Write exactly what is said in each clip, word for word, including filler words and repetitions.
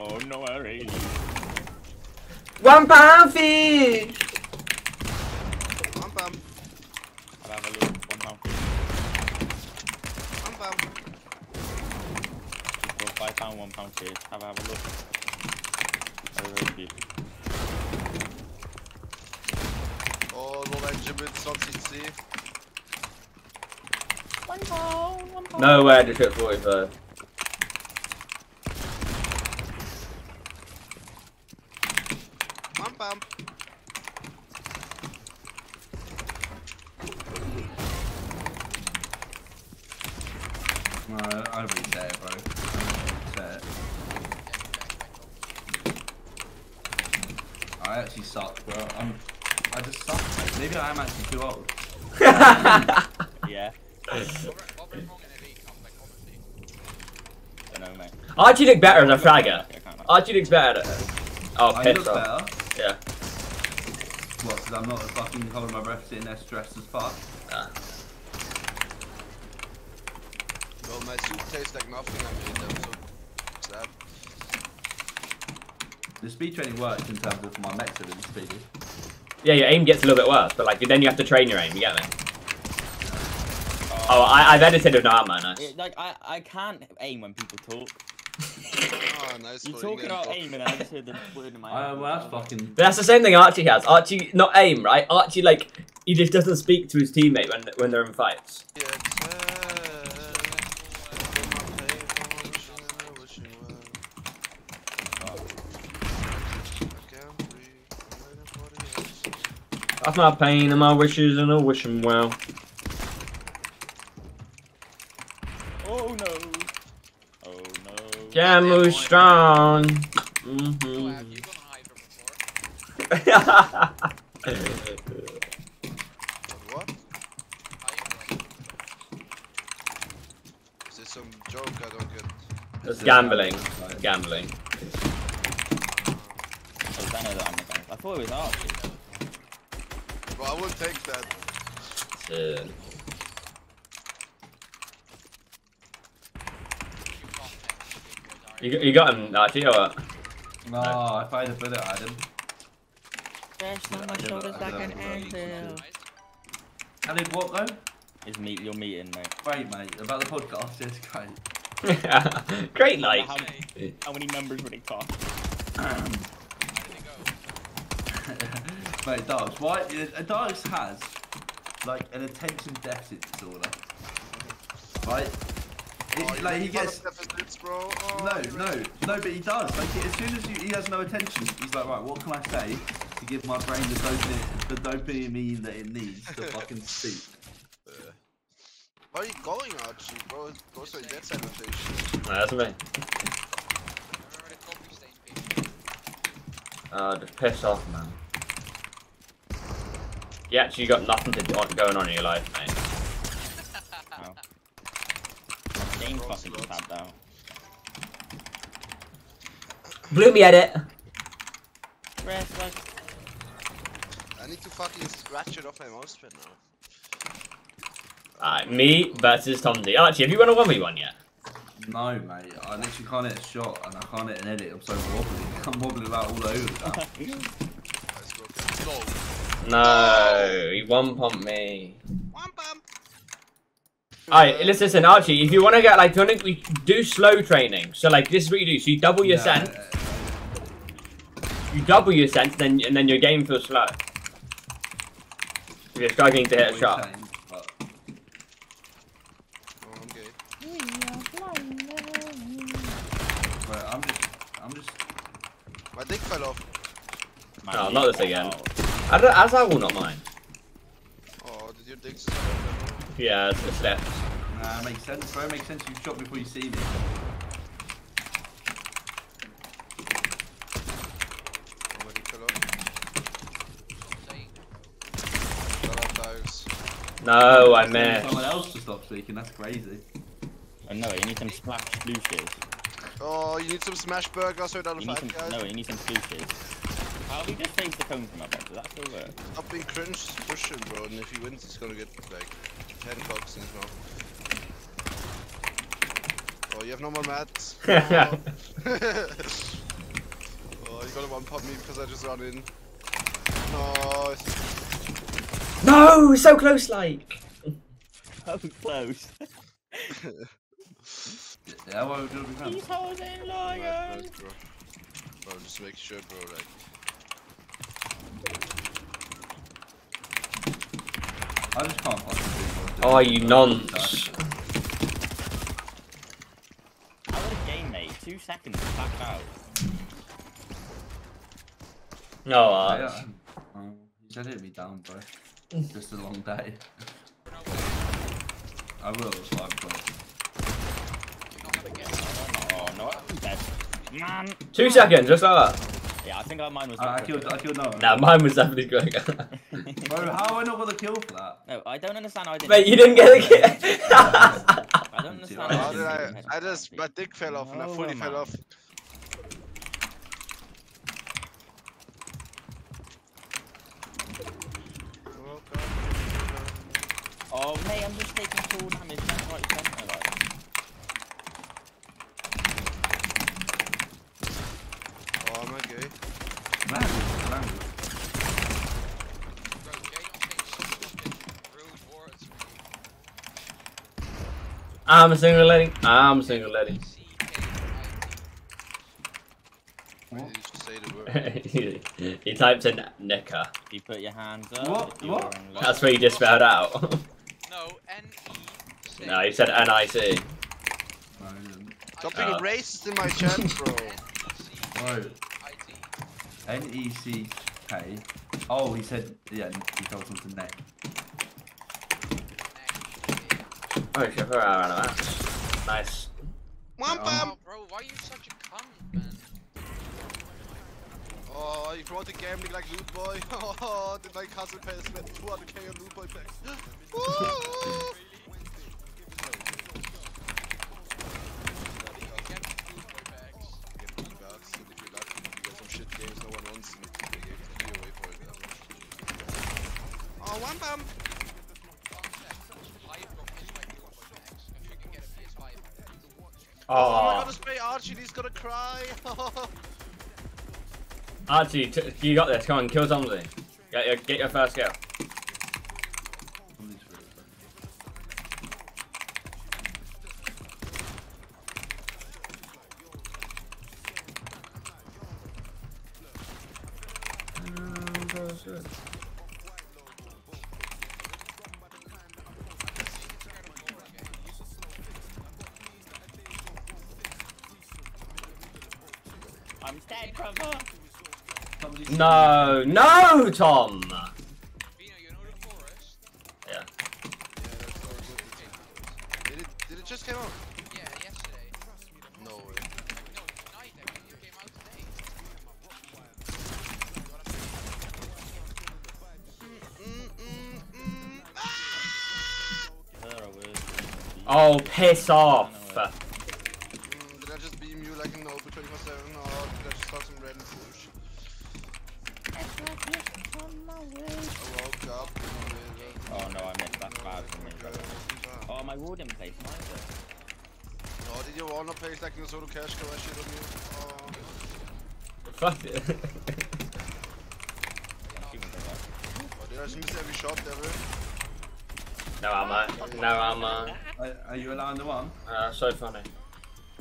Oh, no worries. One pound fish! One pound. I'll have a look. One pound fish. One pound. Well, five pound, one pound fish. Have a, have a look. Very big. Oh, well, that gibbet's on C C. One pound, one pound. No way, I just hit forty-five. Bam. No, I don't really say it, bro. I don't really say it. I actually suck, bro. I'm, I just suck. Maybe I am actually too old. Yeah. I don't know, mate. Archie look better as a fragger. Archie looks better. Oh, pissed off. Yeah. What, because I'm not fucking holding my breath sitting there stressed as fuck? Nah. Well, my soup tastes like nothing, I mean, though, so sad. The speed training works in terms of my Mexican speed. Yeah, your aim gets a little bit worse, but like then you have to train your aim, you get me? Oh, oh I, I've edited with no armor, nice. It, like, I, I can't aim when people talk. Oh, nice. You're talking about aim and I just heard the word in my uh, well, that's fucking... But that's the same thing Archie has. Archie, not aim, right? Archie, like, he just doesn't speak to his teammate when, when they're in fights. Yes, that's my pain and my wishes and I wish him well. Oh, no. Yeah, move strong. Mm-hmm. What? Is this some joke? I don't get. It's gambling. Gambling. I thought it was hard. Well, I would take that. Yeah. You, you got him, Archie, or what? No, no. If I had a bullet, I'd him. There's no, on my shoulders like an anvil. I did what, though? It's meet, your meeting, mate. Great, mate. About the podcast, it's great. Yeah. Great, like. How many, how many members would it cost? Um. Mate, Darks, why? Darks has, like, an attention deficit disorder. Right? It, oh, like he gets bro. Oh, no, no, no, but he does. Like as soon as you, he has no attention, he's like, right, what can I say to give my brain the dopamine, the dopamine that it needs to fucking speak? Uh, where are you going, Archie? Bro, go to that side of the station. Nah, that's me. Ah, uh, just piss off, man. You actually got nothing to do going on in your life, mate. Fucking tab down. Blew me at it. I need to fucking scratch it off my mouse right now. Alright, me versus Tom D. Archie, have you won a one v one yet? No, mate. I literally can't hit a shot and I can't hit an edit. I'm so wobbly. I'm wobbling about all over. No, he one pumped me. One pump. Alright, listen, listen, Archie, if you want to get, like, do you want to do slow training? So, like, this is what you do. So, you double your no, sense. No, no, no. You double your sense, then, and then your game feels slow. If you're struggling to hit a shot. But... Oh, I'm good. Wait, I'm just... I'm just... My dick fell off. My no, not this again. Off. I don't... As I will not mind. Oh, did your dick just fall off? Yeah, it's just left. Nah, makes sense, bro. Makes sense. You shot before you see me. No, I missed. Someone else to stop speaking. That's crazy. I know. You need some smash blueshies. Oh, you need some smash burgers or another five guys. No, you need some blueshies. How do you just face the phone from up there? Does that still work? I've been cringe pushing, bro, and if he wins, he's gonna get like ten cocks in his mouth. Oh, you have no more mats. Oh. You gotta one pop me because I just ran in. Nice. No, so close, like. So close. Yeah, well, we're doing these hoes ain't lying. Right, right, bro. Bro, just make sure, bro. Like. I just can't possibly. Oh, you nonce. I want a game, mate. Two seconds to back out. No, I. Uh, yeah. um, you said it'd be down, bro. It's just a long day. I will, it's fine, bro. Oh, no, I'm dead. Man. Two man. seconds, just like that. Yeah, I think our mine was. Uh, I killed, I killed no. Nah, mine was definitely going. Bro, how am I not got the kill for that? No, I don't understand. How I didn't. Mate, you didn't get the kill. I don't understand. How did I? I just my dick fell off, oh, and I fully man. fell off. Oh, mate, I'm just taking full damage. That's right, that's right. Oh, I'm okay. Man, man. I'm a single lady. I'm a single lady. he, he typed in N E C A. You put your hands up. What? What? That's where you just spelled out. No, N E C A. No, you said N I C. No, you didn't. Stop being uh, racist in my chat, bro. Bro. N E C K. Oh, he said, yeah, he told him to neck. Oh, shit, I ran out of that. Nice. One bam! Bro, why are you such a cunt, man? Oh, you brought the gambling like Loot Boy. Oh, did my cousin pay spent two hundred K on Loot Boy packs? Woo! Oh, one bump! Oh, oh my god, just play Archie, he's gonna cry! Archie, t you got this. Come on, kill somebody. Get your, get your first kill. I'm dead, brother. No, no, Tom! Veno, you're not in forest? Yeah. Yeah, that's all good. Did it, did it just come out? Yeah, yesterday. No way. No, tonight, I mean, it came out today. Oh, piss off! Mm, did I just beam you like in the open twenty-four seven, or did I just start some red and push? Oh no, I missed that bad for me. Oh, my wall didn't place mine though. Oh, did your wall not place like in the sort of cash because I shit on you? Oh. Fuck it. Oh, did I just miss every shot ever? No ammo. No ammo. Are, are you allowing the one? Uh, so funny.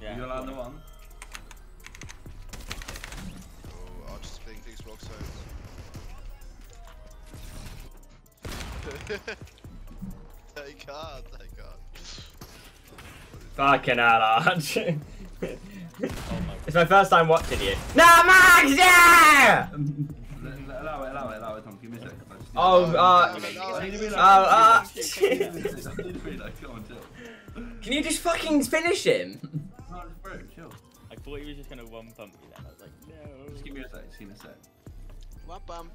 Yeah. Are you allowing the one? Oh, I'll just playing things rock sides. I can't, I can't. Fucking hell, Arch. Oh my it's my first time watching you. No, Max, yeah! Allow it, allow it, allow it, Tom. Give me a second. Oh, uh, oh, Arch. Can you just fucking finish him? No, just bro, chill. I thought he was just gonna one pump me then. I was like, no. Just give me a sec, just give me a sec. One pump.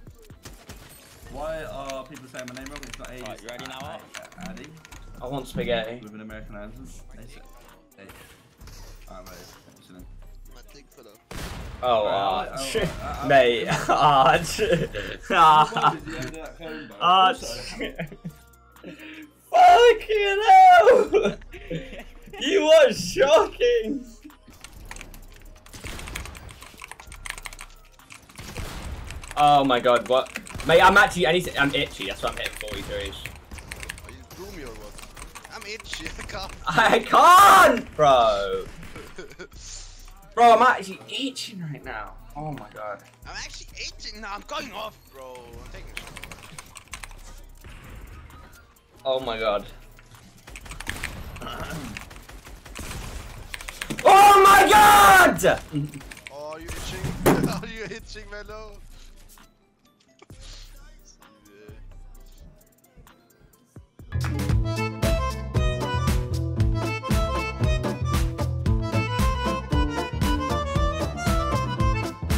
Why are people saying my name wrong? It's not A's. Right, you ready now, Art? Addy. I want spaghetti. With an American anthem. Alright, mate. Excellent. My dick for them. Oh, Arch. Mate, Arch. Arch. Fucking hell! You are shocking! Oh my god, what? Mate, I'm actually, I need to, I'm itchy, that's what I'm hitting forty-threes. Are you gloomy or what? I'm itchy, I can't. I can't, bro! Bro, I'm actually itching right now. Oh my god. I'm actually itching now, I'm going off, bro. I'm taking a shot. Oh my god. Oh my god! Oh, are you itching? Are you itching, Veno?